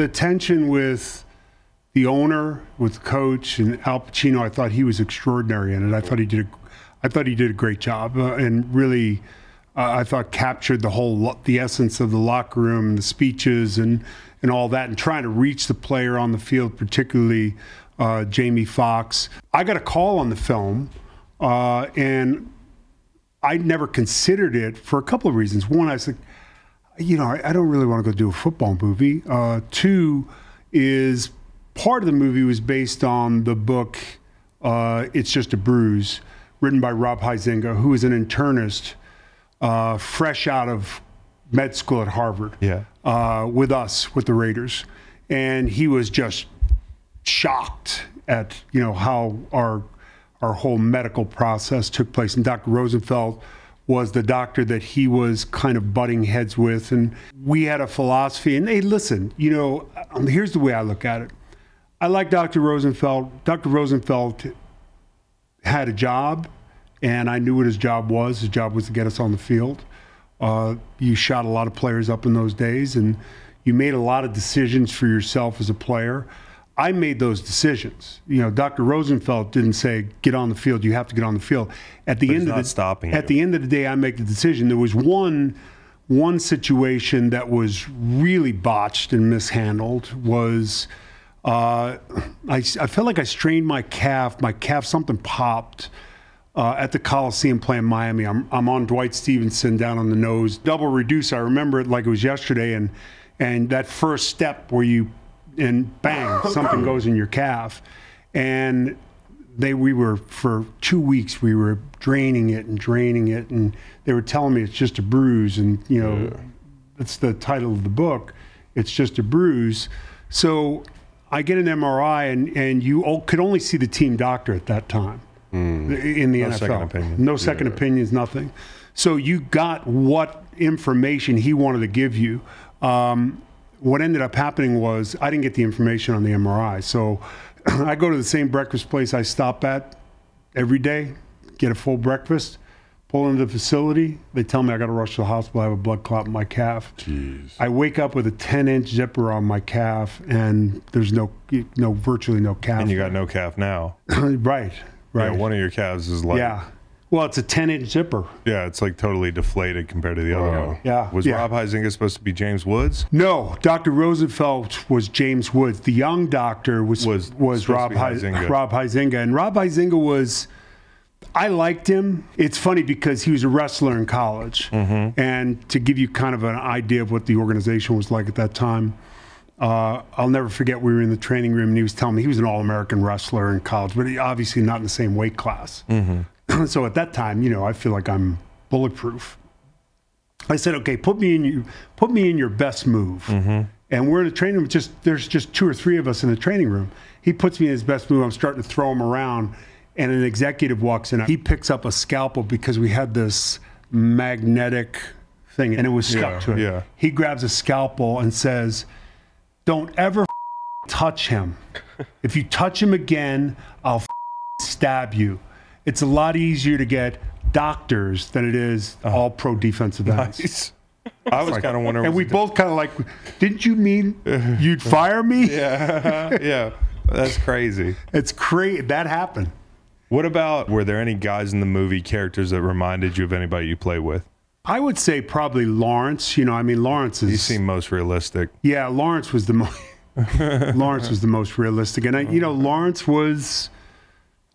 the tension with the owner, with the coach, and Al Pacino, I thought he was extraordinary in it. I thought he did a great job, and really, I thought captured the essence of the locker room, the speeches, and all that, and trying to reach the player on the field, particularly Jamie Foxx. I got a call on the film, and I never considered it for a couple of reasons. One, I was like, you know, I don't really want to go do a football movie. Two is, part of the movie was based on the book It's Just a Bruise, written by Rob Huizenga, who is an internist fresh out of med school at Harvard, with us, with the Raiders. And he was just shocked at, you know, how our whole medical process took place. And Dr. Rosenfeld was the doctor that he was kind of butting heads with. And we had a philosophy. And hey, listen, you know, here's the way I look at it. I like Dr. Rosenfeld. Dr. Rosenfeld had a job, and I knew what his job was. His job was to get us on the field. You shot a lot of players up in those days, and you made a lot of decisions for yourself as a player. I made those decisions. You know, Dr. Rosenfeld didn't say, "Get on the field. You have to get on the field." At the end of the day, I make the decision. There was one situation that was really botched and mishandled. Was I felt like I strained my calf. Something popped at the Coliseum playing Miami. I'm on Dwight Stevenson down on the nose, double reduce. I remember it like it was yesterday, and that first step where you. And bang, something goes in your calf. And we were, for 2 weeks, we were draining it. And they were telling me it's just a bruise. And, you know, that's the title of the book, It's Just a Bruise. So I get an MRI, and you could only see the team doctor at that time in the NFL. No second opinion. No second opinions, nothing. So you got what information he wanted to give you. What ended up happening was I didn't get the information on the MRI. So I go to the same breakfast place I stop at every day, get a full breakfast, pull into the facility. They tell me I got to rush to the hospital. I have a blood clot in my calf. Jeez. I wake up with a 10-inch zipper on my calf, and there's virtually no calf. And you got no calf now. Right. Yeah, one of your calves is like... Yeah. Well, it's a 10-inch zipper. Yeah, it's like totally deflated compared to the other one. Yeah. Was Rob Huizenga supposed to be James Woods? No, Dr. Rosenfeld was James Woods. The young doctor was Rob Huizenga. And Rob Huizenga was, I liked him. It's funny because he was a wrestler in college. Mm-hmm. And to give you kind of an idea of what the organization was like at that time, I'll never forget, we were in the training room and he was telling me he was an All-American wrestler in college, but he obviously not in the same weight class. Mm-hmm. So at that time, you know, I feel like I'm bulletproof. I said, okay, put me in your best move. Mm-hmm. And we're in a training room. There's just 2 or 3 of us in the training room. He puts me in his best move. I'm starting to throw him around. And an executive walks in. He picks up a scalpel because we had this magnetic thing, and it was stuck to it. Yeah. He grabs a scalpel and says, don't ever touch him. If you touch him again, I'll stab you. It's a lot easier to get doctors than it is all pro defensive ends. Nice. I was kind of wondering. And we both kind of like, didn't you mean you'd fire me? Yeah. Yeah. That's crazy. It's crazy. That happened. What about, were there any guys in the movie, characters that reminded you of anybody you play with? I would say probably Lawrence. You know, I mean, Lawrence is. You seem most realistic. Yeah. Lawrence was the most realistic. And, you know, Lawrence was.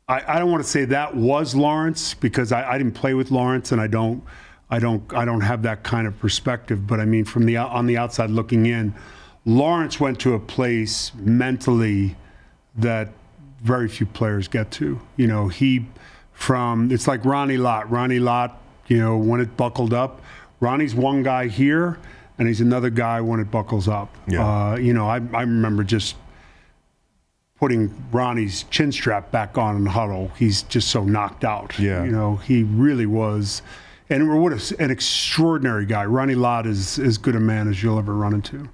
I don't want to say that was Lawrence because I didn't play with Lawrence, and I don't have that kind of perspective. But I mean, from the on the outside looking in, Lawrence went to a place mentally that very few players get to. You know, it's like Ronnie Lott. Ronnie Lott, you know, when it buckled up, Ronnie's one guy here, and he's another guy when it buckles up. Yeah. You know, I remember just putting Ronnie's chin strap back on in the huddle. He's just so knocked out. Yeah. You know, he really was. And what an extraordinary guy. Ronnie Lott is as good a man as you'll ever run into.